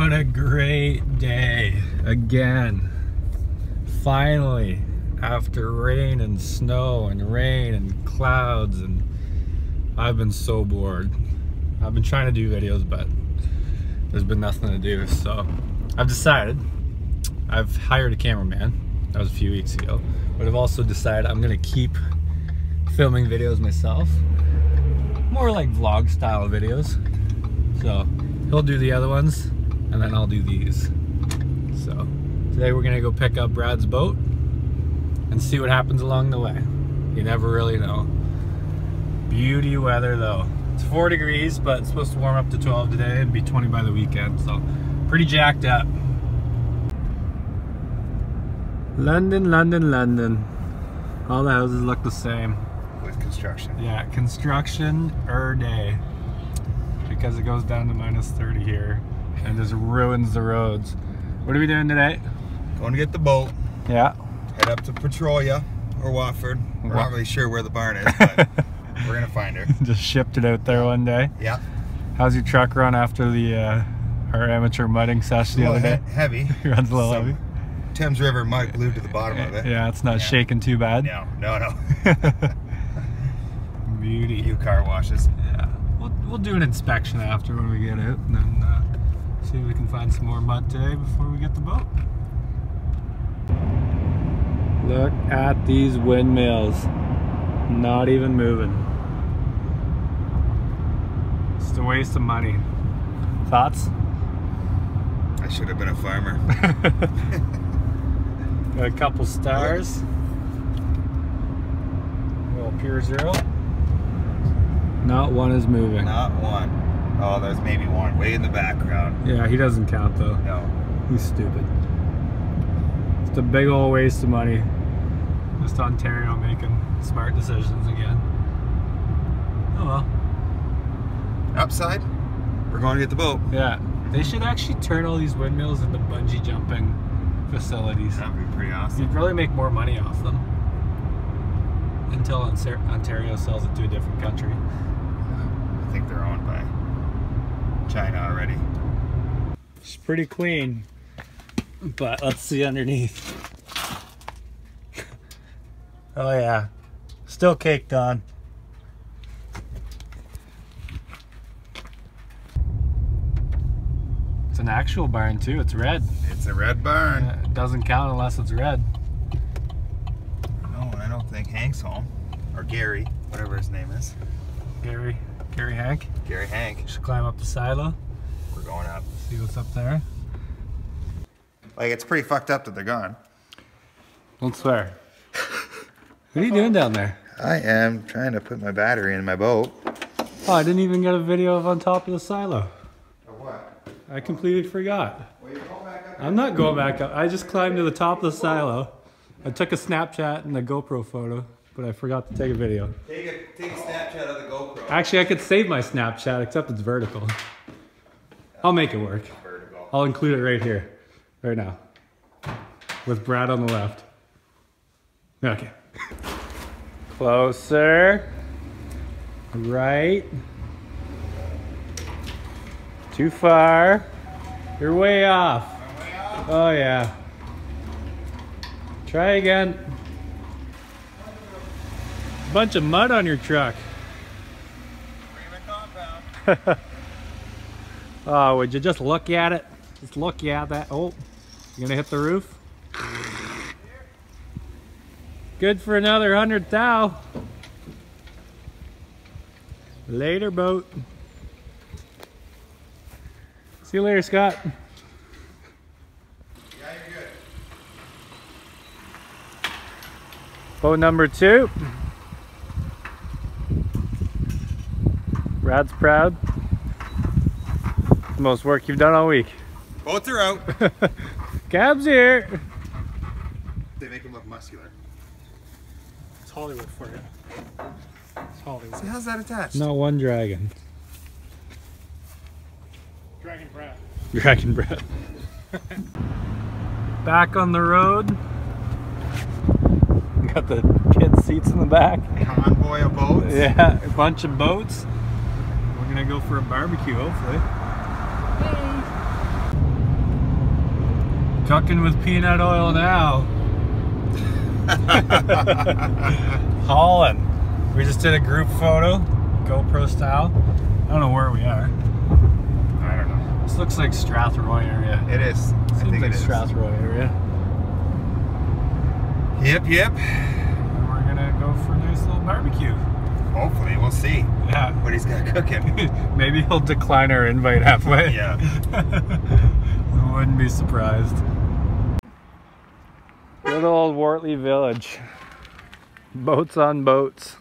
What a great day again. Finally, after rain and snow and rain and clouds, and I've been so bored. I've been trying to do videos, but there's been nothing to do, so I've decided. I've hired a cameraman. That was a few weeks ago, but I've also decided I'm gonna keep filming videos myself, more like vlog style videos. So he'll do the other ones, and then I'll do these. So today we're gonna go pick up Brad's boat and see what happens along the way. You never really know. Beauty weather though. It's 4 degrees, but it's supposed to warm up to 12 today and be 20 by the weekend, so pretty jacked up. London, London, London. All the houses look the same. With construction. Yeah, construction day. Because it goes down to minus 30 here and just ruins the roads. What are we doing today? Going to get the boat. Yeah. Head up to Petrolia or Watford. We're not really sure where the barn is, but we're gonna find her. Just shipped it out there one day. Yeah. How's your truck run after the our amateur mudding session the other day? Heavy. It runs a little heavy. Thames River mud glued to the bottom of it. Yeah, it's not shaking too bad. No, no, no. Beauty. New car washes. Yeah. We'll do an inspection after when we get out, and then see if we can find some more mud today before we get the boat. Look at these windmills. Not even moving. Just a waste of money. Thoughts? I should have been a farmer. Got a couple stars. A little pure zero. Not one is moving. Not one. Oh, there's maybe one way in the background. Yeah, he doesn't count though. No. He's stupid. It's a big old waste of money. Just Ontario making smart decisions again. Oh well. Upside, we're going to get the boat. Yeah. They should actually turn all these windmills into bungee jumping facilities. That'd be pretty awesome. You'd really make more money off them. Until Ontario sells it to a different country. I think they're owned by China already. It's pretty clean, but let's see underneath. Oh yeah, still caked on. It's an actual barn too, it's red. It's a red barn. It doesn't count unless it's red. No, I don't think Hank's home, or Gary, whatever his name is. Gary Hank? Gary Hank. Should climb up the silo. We're going up. See what's up there. Like, it's pretty fucked up that they're gone. Don't swear. What are you doing down there? I am trying to put my battery in my boat. Oh, I didn't even get a video of on top of the silo. Of what? I completely forgot. Well, you're going back up there. I'm not going back up. I just climbed to the top of the silo. I took a Snapchat and a GoPro photo, but I forgot to take a video. Take a Snapchat of the GoPro. Actually, I could save my Snapchat, except it's vertical. I'll make it work. Vertical. I'll include it right here, right now, with Brad on the left. Okay. Closer. Right. Too far. You're way off. I'm way off. Oh yeah. Try again. Bunch of mud on your truck. Oh, would you just look at it? Just look at that. Oh, you gonna hit the roof? Good for another 100 thou. Later, boat. See you later, Scott. Boat number two. Brad's proud. The most work you've done all week. Boats are out. Cab's here. They make them look muscular. It's Hollywood for you. It's Hollywood. See, how's that attached? Not one dragon. Dragon Brad. Dragon Brad. Back on the road. Got the kids' seats in the back. Convoy of boats. Yeah, a bunch of boats. We're gonna go for a barbecue, hopefully. Hey. Ducking with peanut oil now. Hauling. We just did a group photo, GoPro style. I don't know where we are. I don't know. This looks like Strathroy area. It is. Seems I think like it is. Strathroy area. Yep, yep. And we're gonna go for a nice little barbecue. Hopefully, we'll see. Yeah. What he's got cooking. Maybe he'll decline our invite halfway. Yeah. I wouldn't be surprised. Good old Wortley Village. Boats on boats.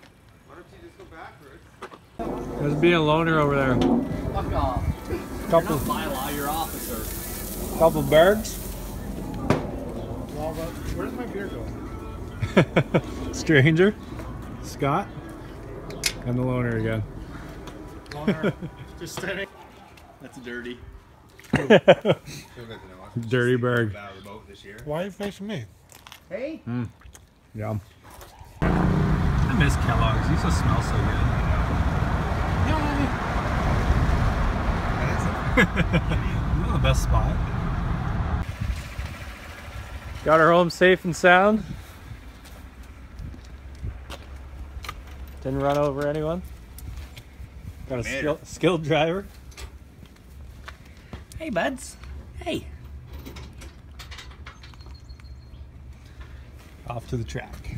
Why don't you just go backwards? There's being a loner over there. Fuck off. Couple. You're not bylaw, you're officer. Couple bergs. Where's my beer going? Stranger, Scott, and the loner again. Loner. Just standing. That's dirty. Dirty bird. Why are you facing me? Hey? Yeah. I miss Kellogg's. These used to smell so good. Yay! You're the best spot. Got her home safe and sound. Didn't run over anyone. Got a skilled driver. Hey, buds. Hey. Off to the track.